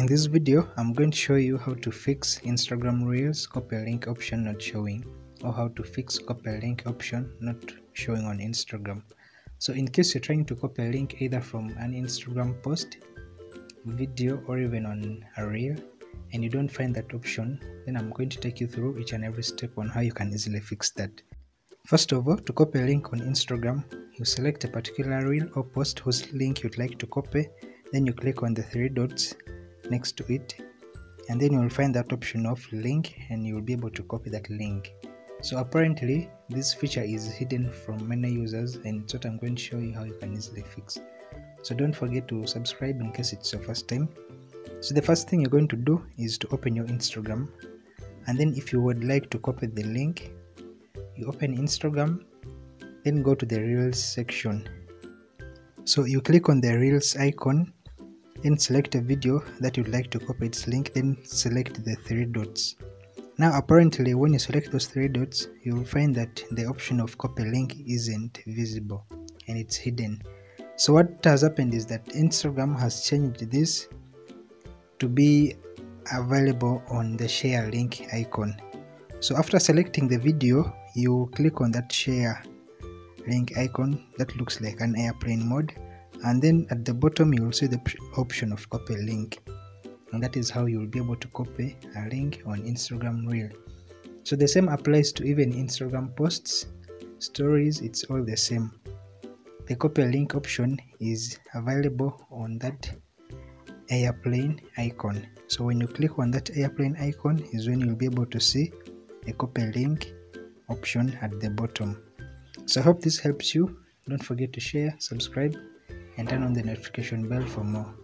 In this video, I'm going to show you how to fix Instagram Reels copy link option not showing, or how to fix copy link option not showing on Instagram. So in case you're trying to copy a link either from an Instagram post, video, or even on a reel, and you don't find that option, then I'm going to take you through each and every step on how you can easily fix that. First of all, to copy a link on Instagram, you select a particular reel or post whose link you'd like to copy, then you click on the three dots next to it, and then you'll find that option of link, and you'll be able to copy that link. So apparently this feature is hidden from many users, and it's what I'm going to show you how you can easily fix. So don't forget to subscribe in case it's your first time. So the first thing you're going to do is to open your Instagram, and then if you would like to copy the link, you open Instagram, then go to the Reels section. So you click on the Reels icon, then select a video that you'd like to copy its link, then select the three dots. Now apparently when you select those three dots, you'll find that the option of copy link isn't visible and it's hidden. So what has happened is that Instagram has changed this to be available on the share link icon. So after selecting the video, you click on that share link icon that looks like an airplane mode, and then at the bottom you will see the option of copy link, and that is how you will be able to copy a link on Instagram Reel. So the same applies to even Instagram posts, stories, it's all the same. The copy link option is available on that airplane icon. So when you click on that airplane icon is when you'll be able to see the copy link option at the bottom. So I hope this helps you. Don't forget to share, subscribe, and turn on the notification bell for more.